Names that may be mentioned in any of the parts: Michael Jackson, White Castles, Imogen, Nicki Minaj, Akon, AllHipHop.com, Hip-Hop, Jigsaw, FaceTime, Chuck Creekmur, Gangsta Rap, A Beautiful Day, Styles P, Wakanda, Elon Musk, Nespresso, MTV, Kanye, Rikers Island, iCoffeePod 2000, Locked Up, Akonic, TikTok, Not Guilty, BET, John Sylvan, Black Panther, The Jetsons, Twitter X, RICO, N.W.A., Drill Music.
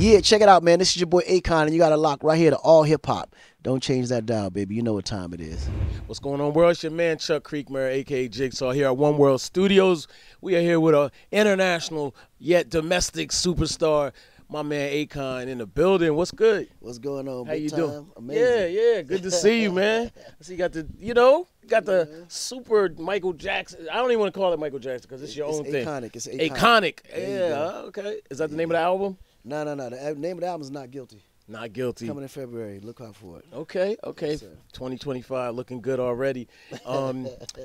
Yeah, check it out, man. This is your boy Akon, and you got to lock right here to All Hip Hop. Don't change that dial, baby. You know what time it is. What's going on, world? It's your man, Chuck Creekmur, a.k.a. Jigsaw, here at One World Studios. We are here with an international yet domestic superstar, my man Akon in the building. What's good? What's going on? How you doing? Amazing. Yeah. Good to see you, man. So you got the, you got the super Michael Jackson. I don't even want to call it Michael Jackson because it's your own thing. Akonic. It's Akonic. Akonic. Yeah. Okay. Is that the name of the album? No. The name of the album is Not Guilty. Not Guilty. Coming in February. Look out for it. Okay. Yes, 2025. Looking good already.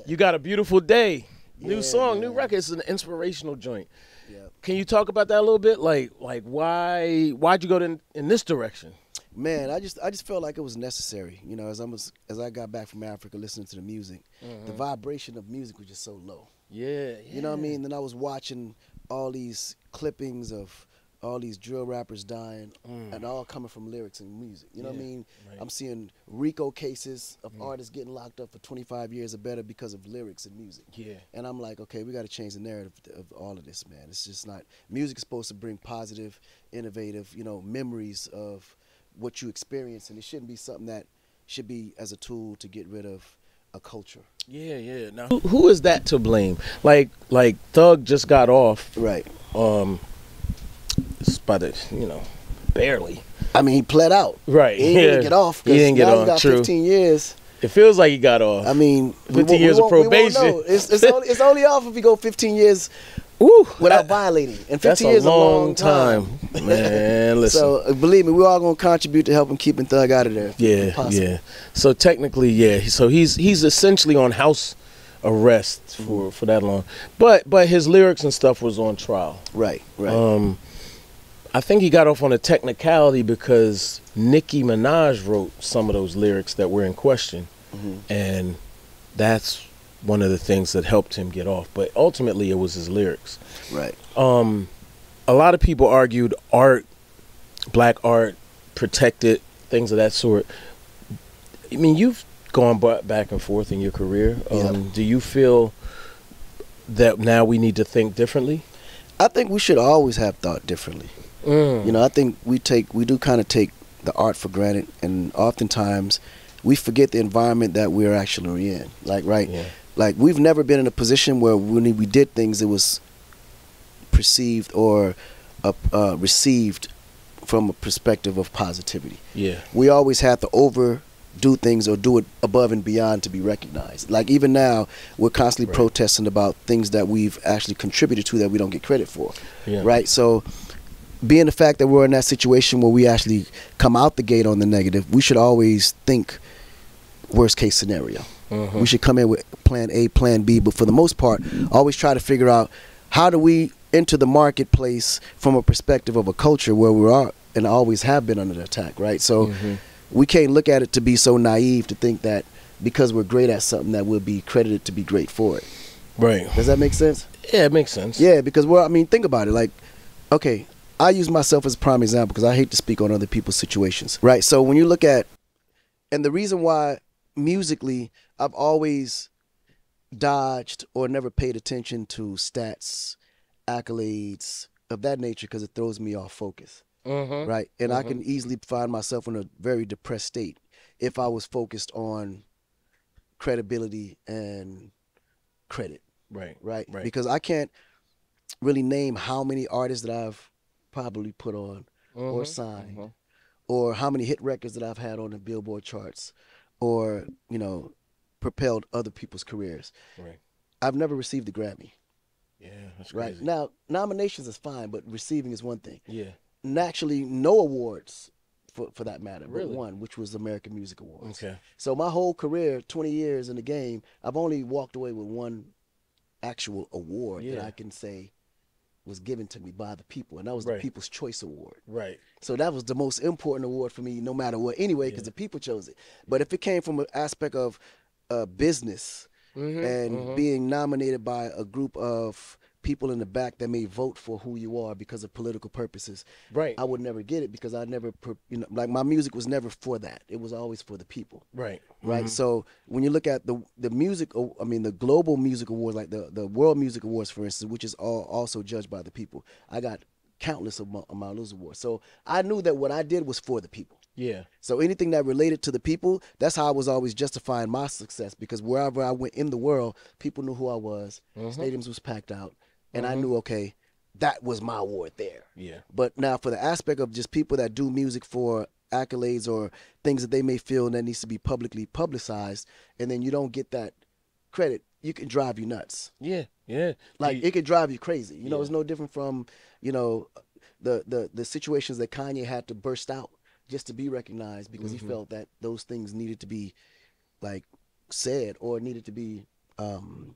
You got A Beautiful Day. New song, new record. It's an inspirational joint. Yep. Can you talk about that a little bit? Like why'd you go in this direction? Man, I just felt like it was necessary. You know, as I got back from Africa, listening to the music, the vibration of music was just so low. Yeah. You know what I mean? Then I was watching all these clippings of all these drill rappers dying, and all coming from lyrics and music. You know what I mean? Right. I'm seeing RICO cases of artists getting locked up for 25 years or better because of lyrics and music. Yeah. And I'm like, okay, we got to change the narrative of all of this, man. It's just not, music's supposed to bring positive, innovative, you know, memories of what you experience, and it shouldn't be something that should be as a tool to get rid of a culture. Yeah. Now, who is that to blame? Like Thug just got off. Right. By the, you know, barely. I mean, he pled out. Right. He didn't get off. He didn't get off. He got 15 years. It feels like he got off. I mean, 15 years of probation. It's only off if you go 15 years without violating. And 15 years is a long time. Man, listen. So believe me, we're all gonna contribute to helping keeping Thug out of there. Yeah. So technically, so he's essentially on house arrest for that long. But his lyrics and stuff was on trial. Right. I think he got off on a technicality because Nicki Minaj wrote some of those lyrics that were in question, and that's one of the things that helped him get off. But ultimately, it was his lyrics. Right. A lot of people argued art, black art, protected, things of that sort. I mean, you've gone back and forth in your career. Do you feel that now we need to think differently? I think we should always have thought differently. You know, I think we do kind of take the art for granted, and oftentimes we forget the environment that we're actually in. Like we've never been in a position where when we did things, it was perceived or received from a perspective of positivity. Yeah, we always have to overdo things or do it above and beyond to be recognized. Like even now, we're constantly protesting about things that we've actually contributed to that we don't get credit for. Yeah. Right, so. Being the fact that we're in that situation where we actually come out the gate on the negative, we should always think worst case scenario. We should come in with plan A, plan B, but for the most part, always try to figure out how do we enter the marketplace from a perspective of a culture where we are and always have been under attack, right? So we can't look at it to be so naive to think that because we're great at something that we'll be credited to be great for it. Right. Does that make sense? Yeah, it makes sense. Yeah, because, well, I mean, think about it. Like, okay, I use myself as a prime example because I hate to speak on other people's situations, right? So when you look at, and the reason why musically I've always dodged or never paid attention to stats, accolades of that nature, because it throws me off focus, right? And I can easily find myself in a very depressed state if I was focused on credibility and credit, right? Because I can't really name how many artists that I've probably put on or signed, or how many hit records that I've had on the Billboard charts, or, you know, propelled other people's careers. Right. I've never received a Grammy. Yeah, that's crazy. Right. Now, nominations is fine, but receiving is one thing. Yeah. And actually, no awards for that matter, but one, which was American Music Awards. Okay. So my whole career, 20 years in the game, I've only walked away with one actual award that I can say was given to me by the people, and that was the People's Choice Award. Right. So that was the most important award for me, no matter what, anyway, because the people chose it. But if it came from an aspect of business and being nominated by a group of people in the back that may vote for who you are because of political purposes, I would never get it because I never, you know, like my music was never for that. It was always for the people. Right. So when you look at the music, I mean, the global music awards, like the World Music Awards, for instance, which is also judged by the people, I got countless amount of those awards. So I knew that what I did was for the people. Yeah. So anything that related to the people, that's how I was always justifying my success, because wherever I went in the world, people knew who I was. Mm-hmm. Stadiums was packed out, and I knew, okay, that was my award there. Yeah. But now for the aspect of just people that do music for accolades or things that they may feel that needs to be publicly publicized, and then you don't get that credit, you can drive you nuts. Yeah, yeah. Like, it could drive you crazy. You know, it's no different from, you know, the situations that Kanye had to burst out just to be recognized because he felt that those things needed to be, like, said or needed to be, you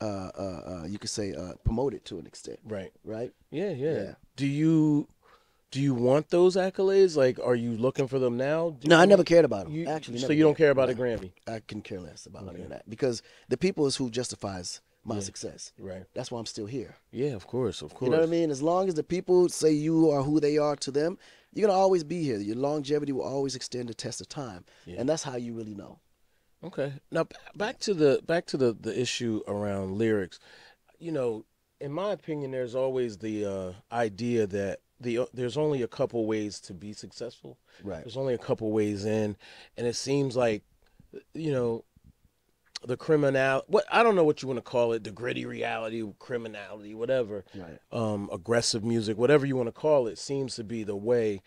could say, promoted to an extent. Right. Right? Yeah, yeah. Do you want those accolades? Like, are you looking for them now? No, I never cared about them. So you don't care about a Grammy? I can care less about any of that, because the people is who justifies my success. Right. That's why I'm still here. Yeah, of course, of course. You know what I mean? As long as the people say you are who they are to them, you're going to always be here. Your longevity will always extend the test of time. Yeah. And that's how you really know. Okay. Now, back to the issue around lyrics. You know, in my opinion, there's always the idea that there's only a couple ways to be successful. Right. There's only a couple ways in, and it seems like, you know, the criminality, what I don't know what you want to call it, the gritty reality, criminality, whatever, right. Aggressive music, whatever you want to call it, seems to be the way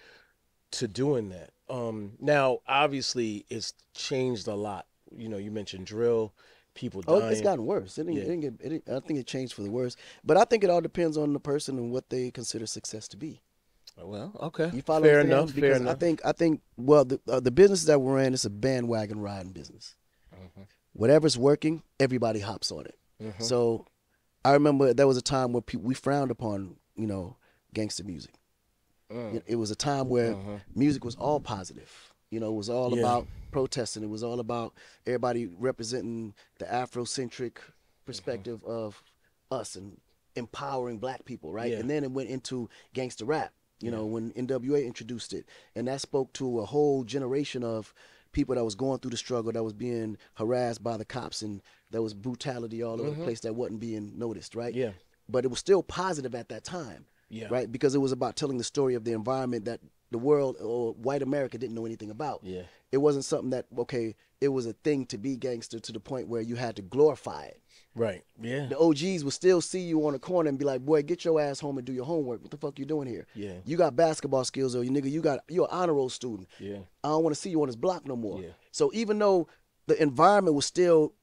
to doing that. Now, obviously, it's changed a lot. You know, you mentioned drill. People dying. Oh, it's gotten worse. I think it changed for the worse. But I think it all depends on the person and what they consider success to be. Well, okay. You follow fair enough. Fair enough. I think. Well, the business that we're in is a bandwagon riding business. Mm-hmm. Whatever's working, everybody hops on it. Mm-hmm. So, I remember there was a time where we frowned upon, you know, gangster music. Mm. It was a time where music was all positive. You know, it was all about protesting. It was all about everybody representing the Afrocentric perspective of us and empowering black people, right? Yeah. And then it went into gangster rap, you know, when N.W.A. introduced it. And that spoke to a whole generation of people that was going through the struggle, that was being harassed by the cops, and there was brutality all over the place that wasn't being noticed, right? Yeah. But it was still positive at that time, right? Because it was about telling the story of the environment that the world or white America didn't know anything about. Yeah. It wasn't something that, okay, it was a thing to be gangster to the point where you had to glorify it. Right, yeah. The OGs would still see you on the corner and be like, boy, get your ass home and do your homework. What the fuck you doing here? Yeah. You got basketball skills, or you nigga, you're an honor roll student. Yeah. I don't want to see you on this block no more. Yeah. So even though the environment was still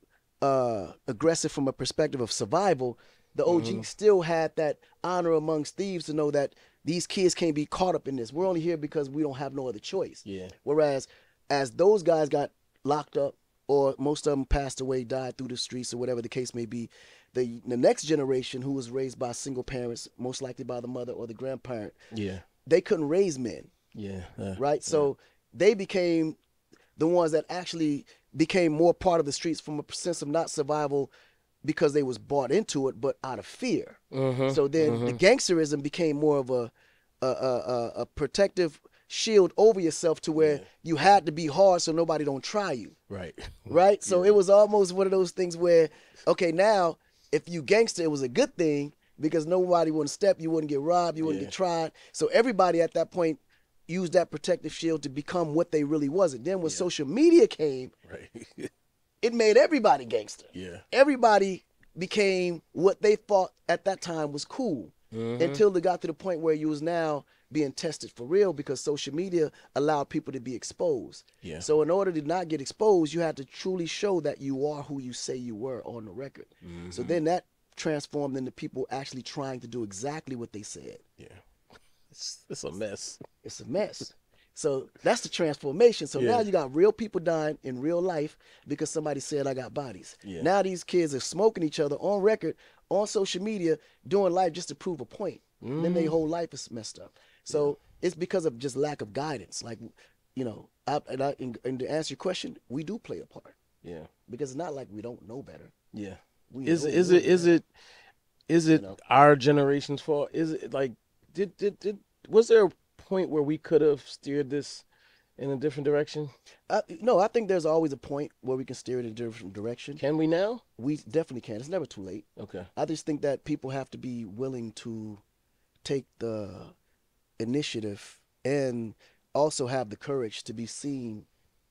aggressive from a perspective of survival, the OG still had that honor amongst thieves to know that these kids can't be caught up in this. We're only here because we don't have no other choice. Yeah. Whereas as those guys got locked up, or most of them passed away, died through the streets or whatever the case may be, the next generation who was raised by single parents, most likely by the mother or the grandparent, they couldn't raise men. Yeah. Right? So they became the ones that actually became more part of the streets from a sense of not survival, because they was bought into it, but out of fear. So then the gangsterism became more of a protective shield over yourself, to where you had to be hard so nobody don't try you. Right. Right? So it was almost one of those things where, okay, now if you gangster, it was a good thing, because nobody wouldn't step, you wouldn't get robbed, you wouldn't get tried. So everybody at that point used that protective shield to become what they really wasn't. Then when social media came, right. It made everybody gangster. Yeah. Everybody became what they thought at that time was cool, until they got to the point where you was now being tested for real, because social media allowed people to be exposed. Yeah. So in order to not get exposed, you had to truly show that you are who you say you were on the record. So then that transformed into people actually trying to do exactly what they said. Yeah. It's a mess. It's a mess. So that's the transformation. So now you got real people dying in real life because somebody said, I got bodies. Yeah. Now these kids are smoking each other on record, on social media, doing life just to prove a point. Then their whole life is messed up. So it's because of just lack of guidance. Like, you know, and to answer your question, we do play a part. Yeah. Because it's not like we don't know better. Yeah. Is it you know, our generation's fault? Is it like, was there a point where we could have steered this in a different direction? No, I think there's always a point where we can steer it in a different direction. Can we now? We definitely can. It's never too late. Okay. I just think that people have to be willing to take the initiative and also have the courage to be seen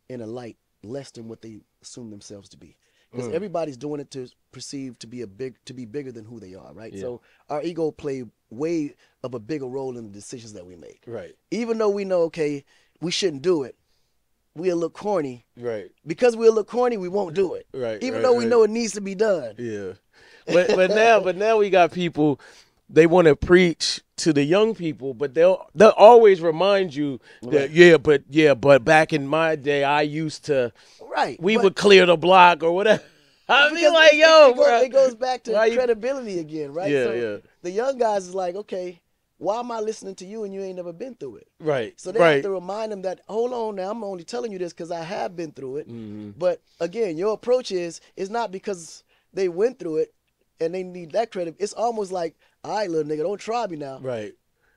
in a light less than what they assume themselves to be. Because everybody's doing it to perceive to be bigger than who they are, right? Yeah. So our ego play way of a bigger role in the decisions that we make. Right. Even though we know, okay, we shouldn't do it, we'll look corny. Right. Because we'll look corny, we won't do it. Right. Even though we know it needs to be done. Yeah. But now we got people, they want to preach to the young people, but they'll always remind you that but back in my day I used to would clear the block or whatever. I mean, like, yo, it goes back to credibility again, right? Yeah, so the young guys is like, okay, why am I listening to you and you ain't never been through it? Right. So they have to remind them that, hold on now, I'm only telling you this because I have been through it. Mm-hmm. But again, your approach is not because they went through it and they need that credit. It's almost like, all right, little nigga, don't try me now. Right.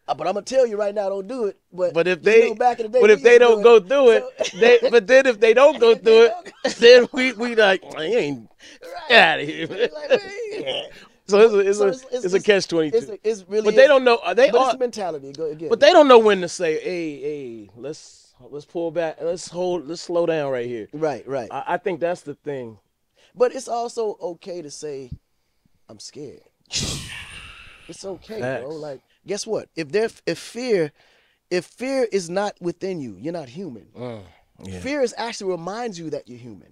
But I'm gonna tell you right now, don't do it. But if they back in the day, but if they don't go through it, but then if they don't go through it, then we like, well, you ain't get out of here. So it's a catch-22. But they don't know. It's a mentality again. But they don't know when to say, hey, let's pull back, let's slow down right here. Right. I think that's the thing. But it's also okay to say, I'm scared. It's okay, bro. Like, guess what? If fear is not within you, you're not human. Fear is actually reminds you that you're human.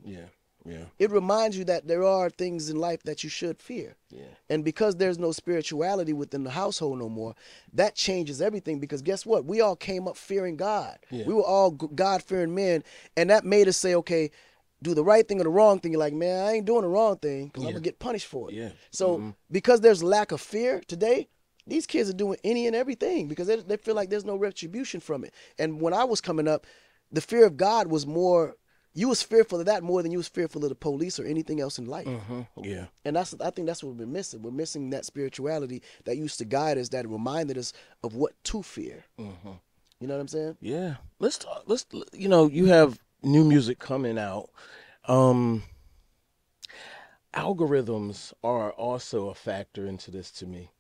Yeah. It reminds you that there are things in life that you should fear. Yeah. And because there's no spirituality within the household no more, that changes everything. Because guess what? We all came up fearing God. Yeah. We were all God-fearing men, and that made us say, okay, do the right thing or the wrong thing. You're like, man, I ain't doing the wrong thing because I'm going to get punished for it. Yeah. So because there's lack of fear today, these kids are doing any and everything because they feel like there's no retribution from it. And when I was coming up, the fear of God was more, you was fearful of that more than you was fearful of the police or anything else in life. Yeah. And I think that's what we've been missing. We're missing that spirituality that used to guide us, that reminded us of what to fear. You know what I'm saying? Yeah. Let's talk. You know, you have new music coming out. Algorithms are also a factor into this to me.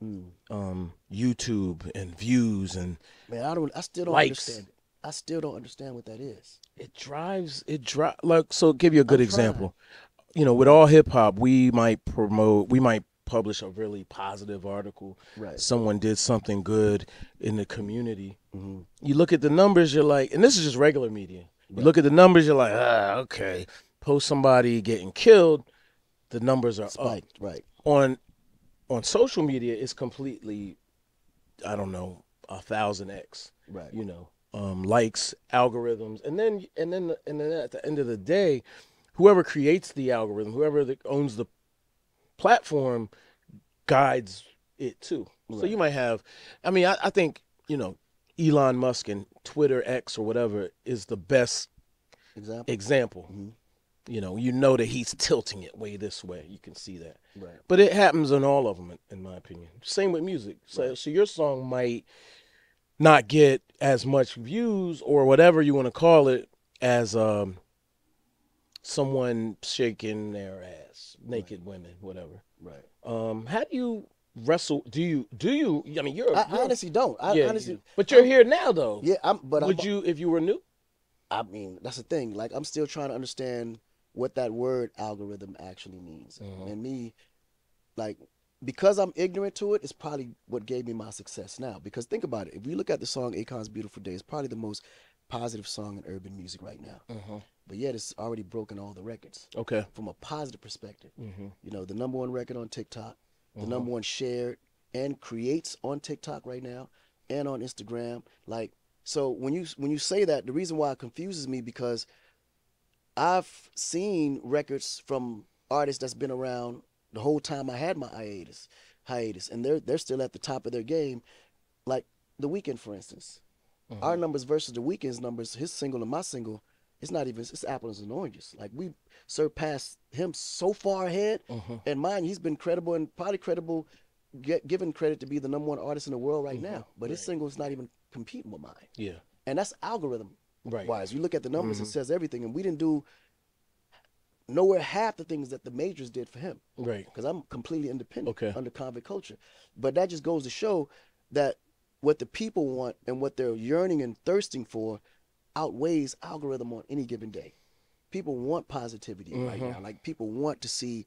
YouTube and views and man, I still don't likes. Understand it. I still don't understand what that is. It drives like, so give you a good example. You know, with All Hip Hop, we might publish a really positive article. Right. Someone did something good in the community. You look at the numbers, you're like, and this is just regular media. You look at the numbers, you're like, okay. Post somebody getting killed, the numbers are spiked. Right. On social media, it's completely, I don't know, 1,000x. Right. You know, likes, algorithms, and then at the end of the day, whoever creates the algorithm, whoever owns the platform, guides it too. Right. So you might have, I mean, I think, you know, Elon Musk and Twitter X or whatever is the best example. You know that he's tilting it way this way. You can see that. Right. But it happens in all of them, in my opinion. Same with music. So, so your song might not get as much views or whatever you want to call it as someone shaking their ass, naked women, whatever. Right. How do you wrestle? Do you? I mean, I honestly don't. I honestly. But you're here now, though. Yeah. Would you if you were new? I mean, that's the thing. Like, I'm still trying to understand what that word algorithm actually means. And me, like, because I'm ignorant to it, it's probably what gave me my success now. Because think about it. If you look at the song Akon's Beautiful Day, it's probably the most positive song in urban music right now. But yet it's already broken all the records. Okay. From a positive perspective. You know, the #1 record on TikTok. The #1 shared and creates on TikTok right now and on Instagram. Like, so when you say that, the reason why it confuses me, because I've seen records from artists that's been around the whole time I had my hiatus, and they're still at the top of their game. Like The Weeknd, for instance. Our numbers versus The Weeknd's numbers, his single and my single, it's not even, it's apples and oranges. Like, we surpassed him so far ahead. And mind you, he's been credible and probably credible, given credit to be the #1 artist in the world right now. But his single is not even competing with mine. Yeah. And that's algorithm wise. You look at the numbers, it says everything. And we didn't do nowhere half the things that the majors did for him. Right. Because I'm completely independent under Convict Culture. But that just goes to show that what the people want and what they're yearning and thirsting for outweighs algorithm on any given day. People want positivity right now. Like, people want to see,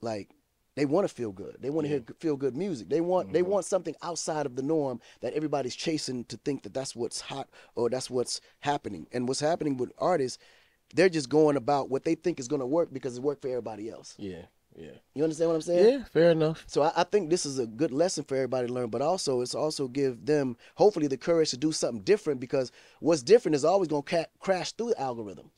like, they want to feel good. They want to hear feel good music. They want they want something outside of the norm that everybody's chasing to think that that's what's hot or that's what's happening. And what's happening with artists, they're just going about what they think is going to work because it worked for everybody else. Yeah, yeah. You understand what I'm saying? Yeah, fair enough. So I think this is a good lesson for everybody to learn, but also it's also give them, hopefully, the courage to do something different, because what's different is always going to crash through the algorithm.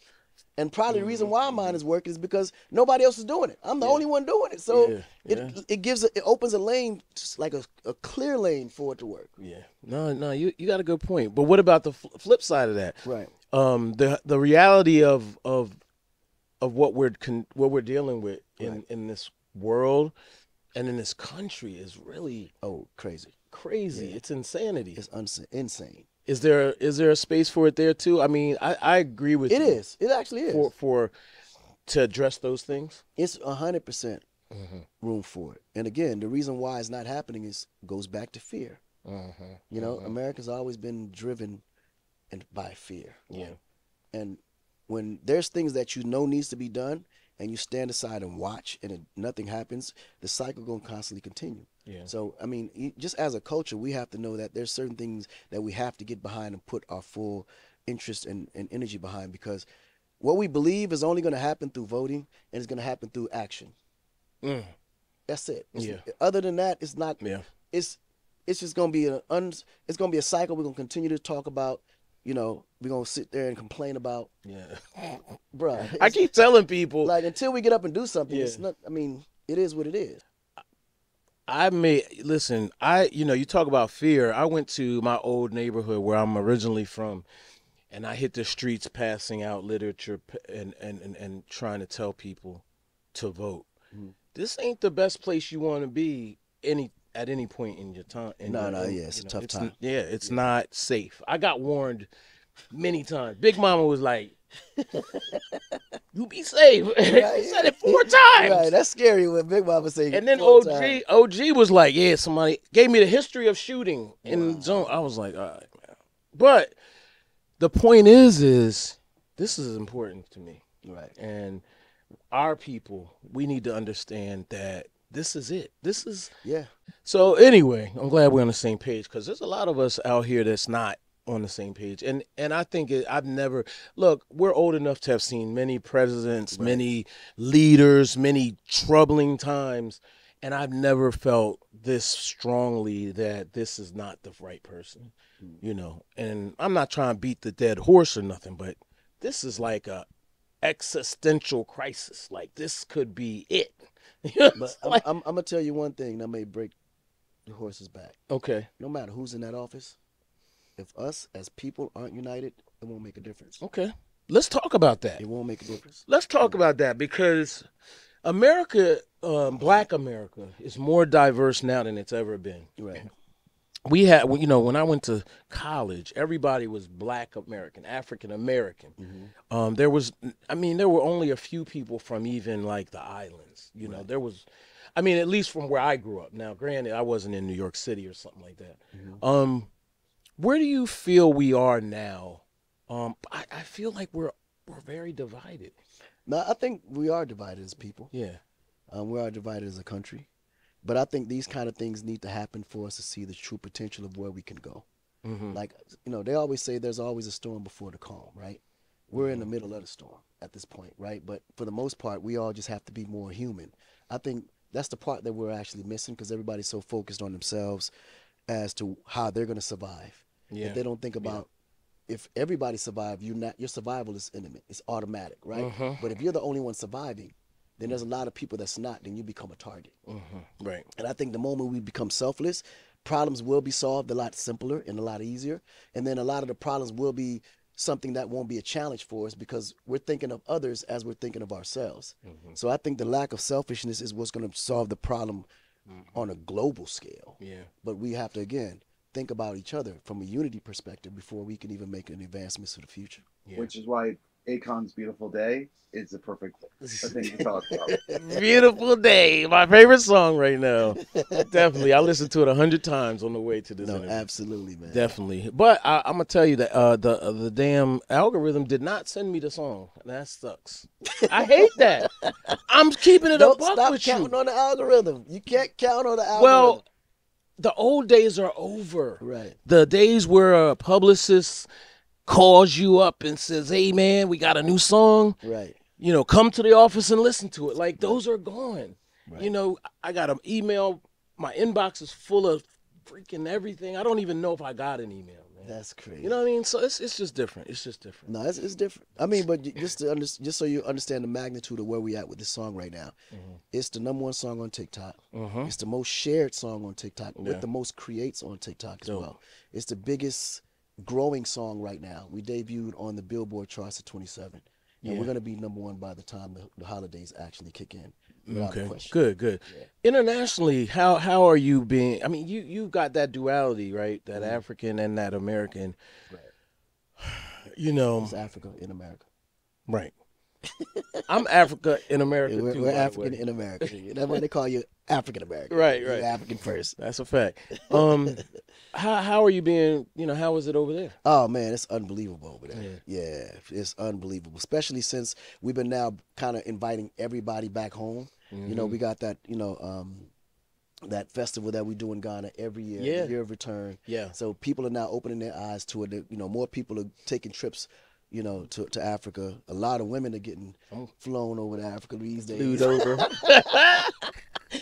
And probably the reason why mine is working is because nobody else is doing it. I'm the only one doing it. So it opens a lane, just like a clear lane for it to work. Yeah. No, no, you got a good point. But what about the flip side of that? Right. The reality of what we're dealing with in this world and in this country is really crazy. Yeah. It's insanity. It's insane. Is there a space for it there too? I mean, I agree with you. It is. It actually is to address those things. It's 100% room for it. And again, the reason why it's not happening goes back to fear. You know, America's always been driven by fear. Yeah. And when there's things that you know needs to be done, and you stand aside and watch, and nothing happens, the cycle gonna constantly continue. Yeah. So, I mean, just as a culture, we have to know that there's certain things that we have to get behind and put our full interest and energy behind, because what we believe is only going to happen through voting, and it's going to happen through action. That's it. Other than that, it's not. It's just going to be it's going to be a cycle. We're going to continue to talk about. You know, we're going to sit there and complain about. Bruh. I keep telling people. Like, until we get up and do something, it's not, I mean, it is what it is. You know, you talk about fear. I went to my old neighborhood where I'm originally from, and I hit the streets passing out literature and trying to tell people to vote. This ain't the best place you want to be at any point in your time. It's a tough time. It's not safe. I got warned many times. Big Mama was like, you be safe. Right. He said it 4 times. Right, that's scary when Big Mama said. And then OG was like, somebody gave me the history of shooting in the zone. I was like, all right, man. But the point is this is important to me. Right. And our people, we need to understand that this is it. This is So anyway, I'm glad we're on the same page, because there's a lot of us out here that's not on the same page, and I think we're old enough to have seen many presidents, many leaders, many troubling times, and I've never felt this strongly that this is not the right person, you know. And I'm not trying to beat the dead horse or nothing, but this is like a existential crisis. Like, this could be it. But I'm gonna tell you one thing that may break the horse's back. Okay. No matter who's in that office. If us as people aren't united, it won't make a difference. Okay. Let's talk about that. It won't make a difference. Let's talk about that, because America, Black America, is more diverse now than it's ever been. Right. We had, you know, when I went to college, everybody was Black American, African American. There were only a few people from even like the islands. You know, there was, I mean, at least from where I grew up. Now, granted, I wasn't in New York City or something like that. Where do you feel we are now? I feel like we're very divided. No, I think we are divided as people. Yeah. We are divided as a country. But I think these kind of things need to happen for us to see the true potential of where we can go. Like, you know, they always say there's always a storm before the calm, right? We're in the middle of the storm at this point, right? But for the most part, we all just have to be more human. I think that's the part that we're actually missing, because everybody's so focused on themselves as to how they're going to survive. If they don't think about if everybody survived, your survival is intimate. It's automatic, right? But if you're the only one surviving, then there's a lot of people that's not, then you become a target. Right. And I think the moment we become selfless, problems will be solved a lot simpler and a lot easier. And then a lot of the problems will be something that won't be a challenge for us, because we're thinking of others as we're thinking of ourselves. So I think the lack of selfishness is what's going to solve the problem on a global scale. But we have to, again, think about each other from a unity perspective before we can even make an advancement to the future. Which is why Akon's Beautiful Day is the perfect thing to talk about. Beautiful Day, my favorite song right now. Definitely. I listened to it 100 times on the way to this interview. Absolutely, man. Definitely. But I'm going to tell you that the damn algorithm did not send me the song. That sucks. I hate that. I'm keeping it up with you. Don't stop counting on the algorithm. You can't count on the algorithm. Well, the old days are over. Right. The days where publicists calls you up and says, hey, man, we got a new song. Right. You know, come to the office and listen to it. Like, those are gone. Right. You know, I got an email. My inbox is full of freaking everything. I don't even know if I got an email, man. That's crazy. You know what I mean? So it's just different. It's just different. No, it's different. I mean, but just so you understand the magnitude of where we at with this song right now, it's the #1 song on TikTok. It's the most shared song on TikTok with the most creates on TikTok as well. It's the biggest growing song right now. We debuted on the Billboard charts at 27, and we're going to be #1 by the time the holidays actually kick in. Okay, good, good. Yeah. Internationally, how are you being? I mean, you got that duality, right? That African and that American. Right. You know, it's Africa in America. Right. I'm Africa in America. Yeah, we're African in America. That's why they call you African American. Right, right. You're African first. That's a fact. How are you being? You know, how is it over there? Oh man, it's unbelievable over there. Yeah, it's unbelievable. Especially since we've been now kind of inviting everybody back home. You know, we got that. You know, that festival that we do in Ghana every year, the Year of Return. Yeah. So people are now opening their eyes to it. You know, more people are taking trips, you know, to Africa. A lot of women are getting flown over to Africa these days. Dude, over.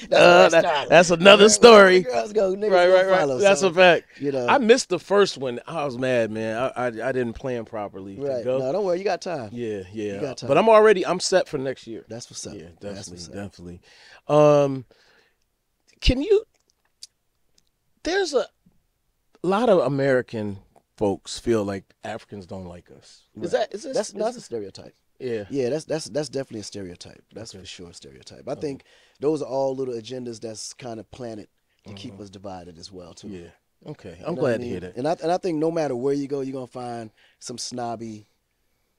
That's another story. Girls go, niggas right. Follow. That's a fact. You know, I missed the first one. I was mad, man. I didn't plan properly. Right. Go. No, don't worry. You got time. Yeah. You got time. But I'm set for next year. That's what's up. Yeah, definitely. There's a lot of American folks feel like Africans don't like us. Right. That's a stereotype. Yeah. That's definitely a stereotype. That's for sure a stereotype. I think those are all little agendas that's kind of planted to keep us divided as well too. Yeah. Okay. I'm glad to hear that. And I think no matter where you go, you're gonna find some snobby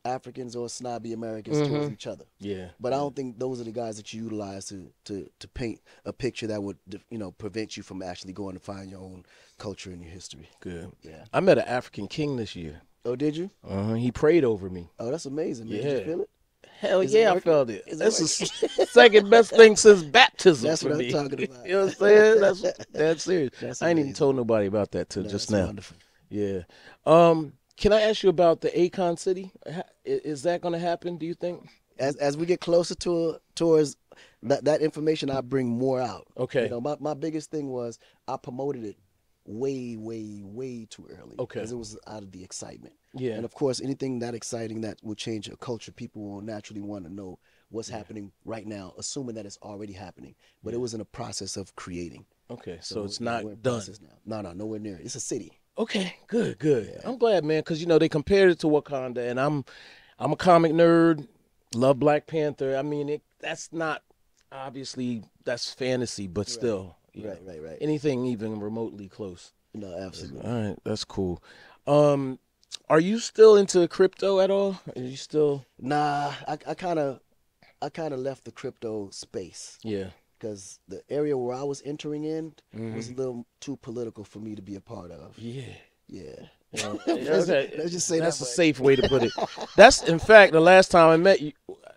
Africans or snobby Americans towards each other. Yeah. But I don't think those are the guys that you utilize to paint a picture that would, you know, prevent you from actually going to find your own culture and your history. Good. Yeah. I met an African king this year. Oh, did you? He prayed over me. Oh, that's amazing. Man. Yeah. Did you feel it? Hell yeah, I felt it. That's the second best thing since baptism. That's what I'm talking about. You know what I'm saying? That's serious. I ain't even told nobody about that till just now. Wonderful. Yeah. Can I ask you about the Akon City? Is that going to happen, do you think? As we get closer towards that information, I bring more out. Okay. You know, my biggest thing was I promoted it way too early. Okay. Because it was out of the excitement. Yeah. And, of course, anything that exciting that will change a culture, people will naturally want to know what's happening right now, assuming that it's already happening. But it was in a process of creating. Okay. So it's not done. Now. No, nowhere near it. It's a city. Okay, good. Yeah. I'm glad, man, because, you know, they compared it to Wakanda, and I'm a comic nerd, love Black Panther. I mean, that's not, obviously, that's fantasy, but still. Right. Anything even remotely close. No, absolutely. All right, that's cool. Are you still into crypto at all? Are you still? Nah, I kind of left the crypto space. Yeah. Because the area where I was entering in was a little too political for me to be a part of. Yeah. You know, let's just say that's a safe way to put it. That's, in fact, the last time I met you.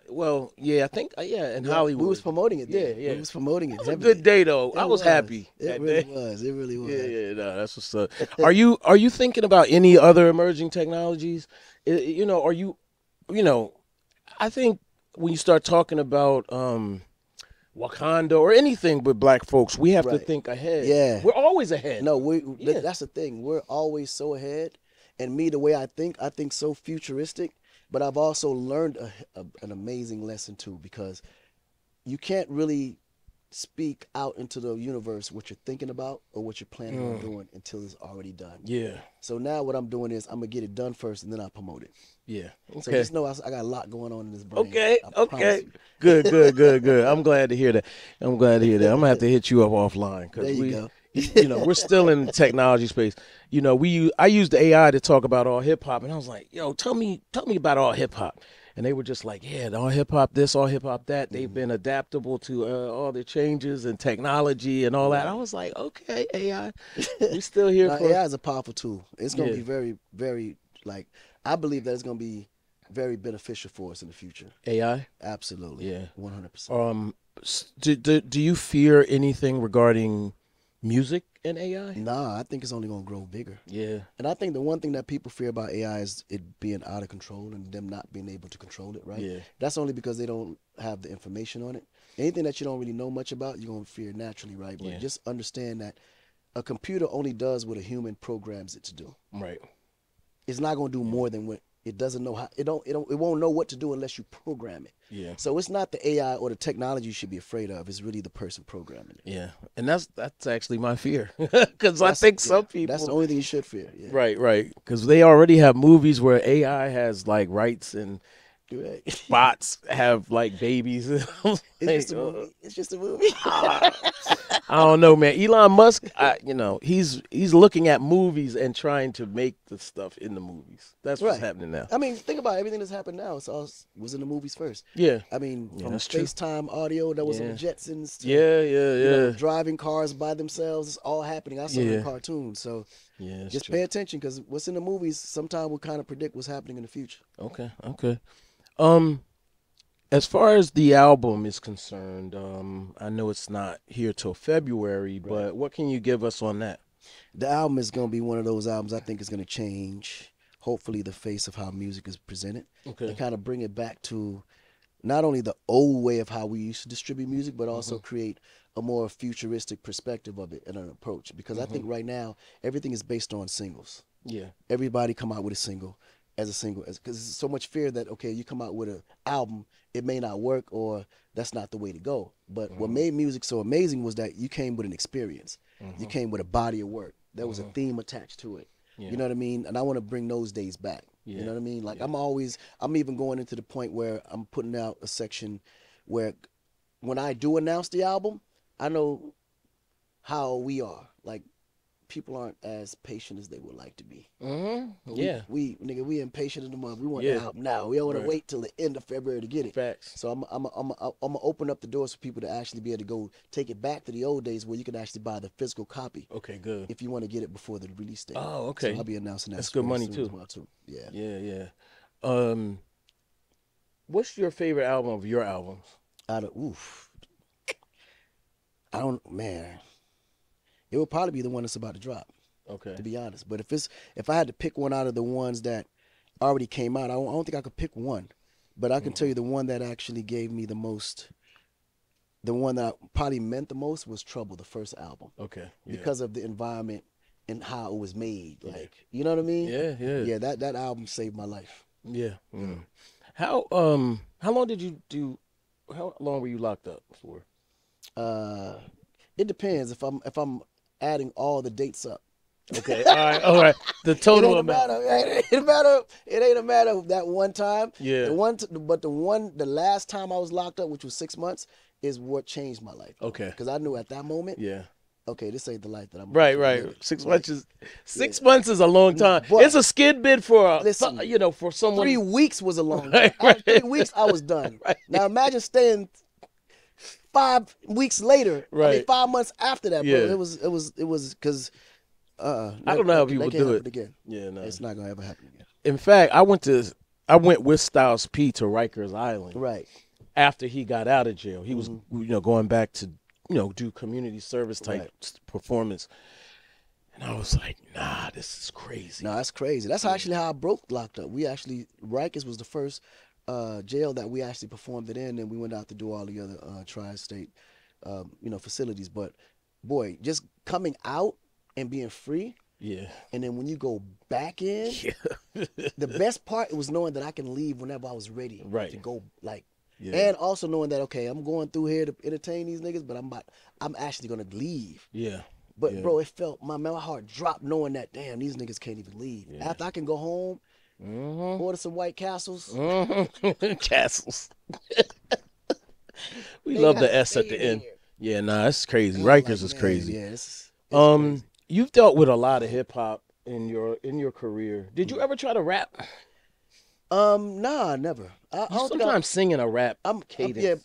Well, yeah, I think, yeah, in Hollywood. We was promoting it. Then. Yeah. We was promoting it. It was a good day, though. I was happy. It really was. Yeah, no, that's what's up. Are you thinking about any other emerging technologies? You know, I think when you start talking about Wakanda or anything with black folks, we have to think ahead. Yeah. We're always ahead. No, that's the thing. We're always so ahead. And me, the way I think so futuristic, but I've also learned an amazing lesson too, because you can't really speak out into the universe what you're thinking about or what you're planning on doing until it's already done. Yeah. So now what I'm doing is I'm going to get it done first and then I'll promote it. Yeah. Okay. So just know I got a lot going on in this brain. Okay. Good. I'm glad to hear that. I'm going to have to hit you up offline. There you go. you know, we're still in the technology space. You know, I used the AI to talk about All Hip Hop, and I was like, yo, tell me about All Hip Hop. And they were just like, yeah, All Hip Hop this, All Hip Hop that. They've been adaptable to all the changes and technology and all that. I was like, okay, AI, we're still here. Now, AI is a powerful tool. It's going to be very, very, like, I believe that it's going to be very beneficial for us in the future. AI? Absolutely. Yeah. 100%. Do you fear anything regarding music and AI? Nah, I think it's only going to grow bigger. Yeah. And I think the one thing that people fear about AI is it being out of control and them not being able to control it, right? Yeah. That's only because they don't have the information on it. Anything that you don't really know much about, you're going to fear naturally, right? But just understand that a computer only does what a human programs it to do. Right. It's not going to do more than what it doesn't know how. It won't know what to do unless you program it. Yeah. So it's not the AI or the technology you should be afraid of. It's really the person programming it. Yeah. And that's actually my fear, because I think some people. That's the only thing you should fear. Yeah. Right. Right. Because they already have movies where AI has like rights and bots have like babies. Like, it's just a movie. It's just a movie. I don't know, man. Elon Musk, you know, he's looking at movies and trying to make the stuff in the movies. That's what's happening now. I mean, think about it. Everything that's happened now. It's all was in the movies first. Yeah. I mean, from FaceTime audio that was in The Jetsons. To, you know, driving cars by themselves. It's all happening. I saw it in cartoons. So just pay attention, because what's in the movies sometimes will kind of predict what's happening in the future. Okay. Okay. As far as the album is concerned, I know it's not here till February, but what can you give us on that? The album is going to be one of those albums I think is going to change, hopefully, the face of how music is presented. Okay. And kind of bring it back to not only the old way of how we used to distribute music, but also create a more futuristic perspective of it and an approach. Because I think right now, everything is based on singles. Yeah. Everybody come out with a single. Because there's so much fear that, okay, you come out with an album, it may not work, or that's not the way to go. But what made music so amazing was that you came with an experience. You came with a body of work. There was a theme attached to it. Yeah. You know what I mean? And I want to bring those days back. Yeah. You know what I mean? Like, I'm even going into the point where I'm putting out a section where when I do announce the album, I know how we are. Like, people aren't as patient as they would like to be. We impatient in the month. We want the album now. We don't want to wait till the end of February to get it. Facts. So I'm gonna open up the doors for people to actually be able to go take it back to the old days where you could actually buy the physical copy. Okay, good. If you want to get it before the release date. Oh, okay. So I'll be announcing that. That's good money too. Well too. Yeah. Yeah, yeah. What's your favorite album of your albums? It would probably be the one that's about to drop, okay, to be honest. But if I had to pick one out of the ones that already came out, I don't think I could pick one. But I can tell you the one that actually gave me the most, the one that probably meant the most was Trouble, the first album. Okay. Yeah. Because of the environment and how it was made. Like, you know what I mean? Yeah, yeah. Yeah, that album saved my life. Yeah. Mm. How long were you locked up for? It depends if I'm adding all the dates up. Okay, all right. The total amount. It ain't a matter of that one time. Yeah. The last time I was locked up, which was 6 months, is what changed my life. Okay. Because I knew at that moment. Yeah. Okay, this ain't the life that I'm. Right. 6 months is 6 months is a long time. But it's a skid bid for for someone. 3 weeks was a long time. Right. After 3 weeks, I was done. Right. Now imagine staying 5 weeks later, right? I mean, 5 months after that, bro. It was because I don't know how people do it again. Yeah, no, it's not gonna ever happen again. In fact, I went with Styles P to Rikers Island, right? After he got out of jail, he was going back to do community service type performance, and I was like, nah, this is crazy. No, that's crazy. That's actually how I broke locked up. We actually Rikers was the first jail that we actually performed it in, and we went out to do all the other tri-state facilities. But boy, just coming out and being free, and then when you go back in, the best part was knowing that I can leave whenever I was ready to go, and also knowing that, okay, I'm going through here to entertain these niggas, but I'm actually gonna leave. Bro, it felt my heart dropped knowing that, damn, these niggas can't even leave. After I can go home, order some White Castles. Castles. We love the S at the end. Yeah, nah, it's crazy. Rikers is crazy. Yes. You've dealt with a lot of hip hop in your career. Did you ever try to rap? Nah, never. Sometimes singing a rap cadence. Yeah,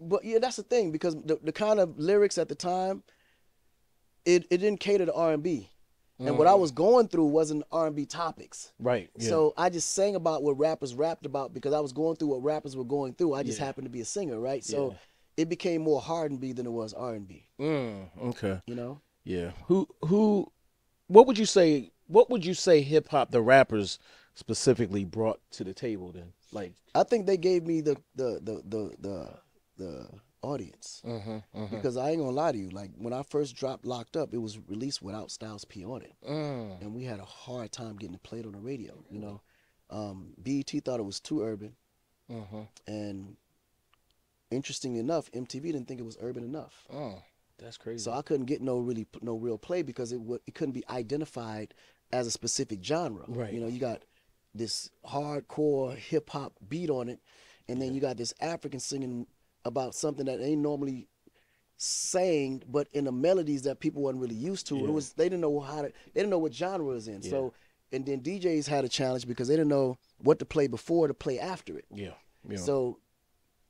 but yeah, that's the thing, because the kind of lyrics at the time, it didn't cater to R&B. And what I was going through wasn't R&B topics. Right. Yeah. So I just sang about what rappers rapped about because I was going through what rappers were going through. I just happened to be a singer, right? So it became more R&B than it was R&B. Okay. You know? Yeah. What would you say hip hop, the rappers specifically, brought to the table then? Like, I think they gave me the audience, because I ain't gonna lie to you, like when I first dropped Locked Up, it was released without Styles P on it, and we had a hard time getting it played on the radio, you know. BET thought it was too urban, and interestingly enough, MTV didn't think it was urban enough. Oh, that's crazy. So I couldn't get no real play because it couldn't be identified as a specific genre. Right. You know, you got this hardcore hip hop beat on it, and then you got this African singing about something that ain't normally sang, but in the melodies that people wasn't really used to. It was, they didn't know what genre it was in. Yeah. So, and then DJs had a challenge because they didn't know what to play before or to play after it. Yeah. Yeah. So,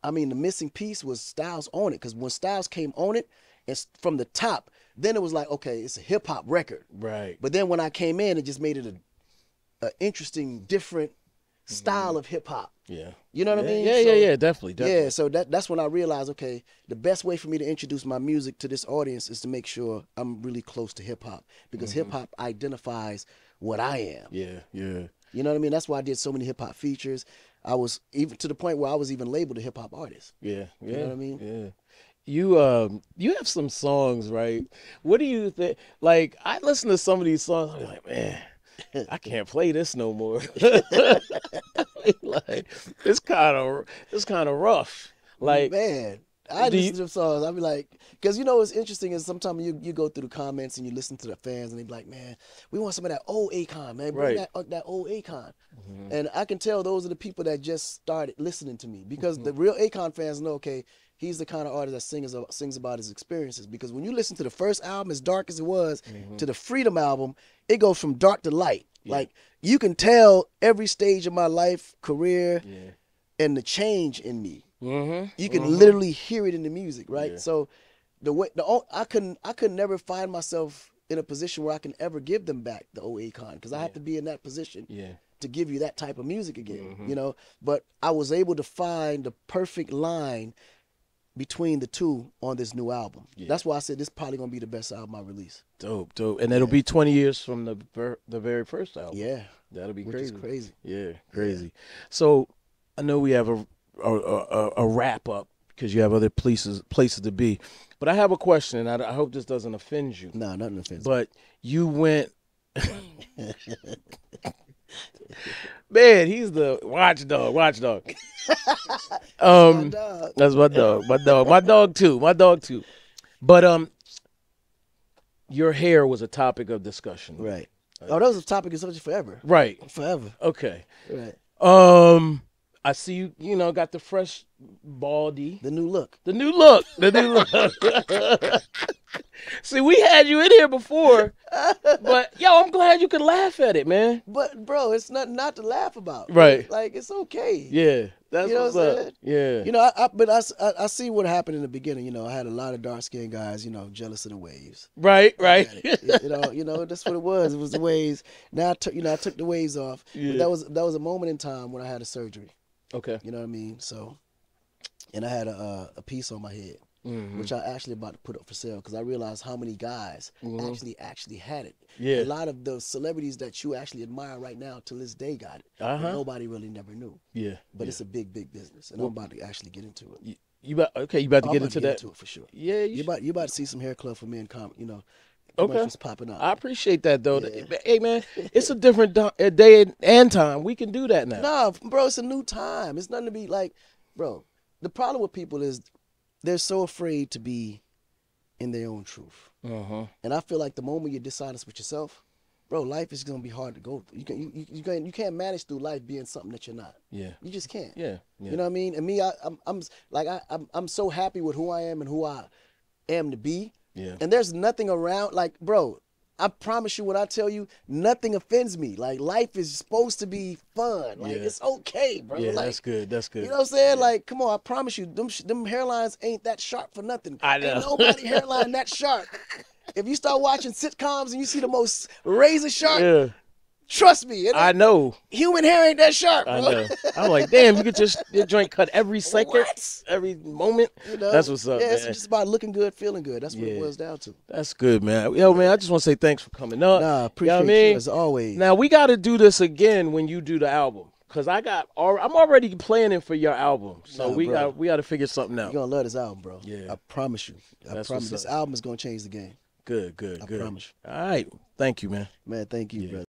I mean, the missing piece was Styles on it, because when Styles came on it, it's from the top, then it was like, okay, it's a hip hop record. Right. But then when I came in, it just made it a interesting, different style of hip hop. Yeah. You know what I mean? Yeah, so, yeah, definitely. Yeah, so that's when I realized, okay, the best way for me to introduce my music to this audience is to make sure I'm really close to hip hop, because hip hop identifies what I am. Yeah, yeah. You know what I mean? That's why I did so many hip hop features. I was even to the point where I was even labeled a hip hop artist. Yeah, yeah. You know what I mean? Yeah. You have some songs, right? What do you think? Like, I listen to some of these songs, I'm like, man, I can't play this no more. Like, it's kind of rough. Like, man, I listen to songs. I be like, because you know what's interesting is sometimes you go through the comments and you listen to the fans and they be like, man, we want some of that old Akon, man, bring that old Akon. And I can tell those are the people that just started listening to me, because the real Akon fans know, okay, he's the kind of artist that sings about his experiences. Because when you listen to the first album, as dark as it was, to the Freedom album, it goes from dark to light. Yeah. Like, you can tell every stage of my life, career, and the change in me. You can literally hear it in the music, right? Yeah. So I could never find myself in a position where I can ever give them back the old Akon, because I have to be in that position to give you that type of music again, you know? But I was able to find the perfect line between the two on this new album. Yeah. That's why I said this is probably gonna be the best album I release. Dope. And it'll be 20 years from the very first album. Yeah, that'll be crazy. Which is crazy. Yeah, crazy. Yeah. So I know we have a wrap up because you have other places to be, but I have a question, and I hope this doesn't offend you. No, nothing offends. But you went. Man, he's the watchdog. That's my dog. My dog too. But your hair was a topic of discussion. Right. Oh, that was a topic of discussion forever. Right. Forever. Okay. Right. I see you know, got the fresh baldy. The new look. See, we had you in here before, but yo, I'm glad you could laugh at it, man. But bro, it's nothing not to laugh about. Right. Like, it's okay. Yeah. That's, you know, what's what I'm up. Yeah. You know, I see what happened in the beginning. You know, I had a lot of dark-skinned guys, you know, jealous of the waves. Right. You know, that's what it was. It was the waves. Now, I took the waves off. Yeah. But that was a moment in time when I had a surgery. Okay. You know what I mean? So, and I had a piece on my head. Which I actually about to put up for sale, because I realized how many guys actually had it. Yeah. A lot of the celebrities that you actually admire right now to this day got it. And nobody really never knew. Yeah. But it's a big business, and I'm about to actually get into it. You about to get into it for sure. Yeah. You about to see some hair club for men, you know, commercials popping up. I appreciate that though. Yeah. Hey man, it's a different day and time. We can do that now. Nah, bro, it's a new time. It's nothing to be like, bro. The problem with people is, they're so afraid to be in their own truth. And I feel like the moment you're dishonest with yourself, bro, life is going to be hard to go through. You can't manage through life being something that you're not. Yeah. You just can't. Yeah. You know what I mean? And me, I'm so happy with who I am and who I am to be Yeah. And there's nothing around, like, bro, I promise you when I tell you, nothing offends me. Like, life is supposed to be fun. Like, it's okay, bro. Yeah, like, that's good. That's good. You know what I'm saying? Yeah. Like, come on, I promise you, them hairlines ain't that sharp for nothing. I know. Ain't nobody hairline that sharp. If you start watching sitcoms and you see the most razor sharp, trust me. I know. Human hair ain't that sharp, bro. I know. I'm like, damn, you could just your joint cut every second, every moment. You know, that's what's up, man. It's just about looking good, feeling good. That's what it boils down to. That's good, man. Yo, man, I just want to say thanks for coming up. Nah, appreciate you, know what I mean? As always. Now, we got to do this again when you do the album. Cause I'm already planning for your album, so we got to figure something out. You're gonna love this album, bro. Yeah, I promise you. I promise this album is gonna change the game. Good, good, good. I promise you. All right, thank you, man. Man, thank you, brother.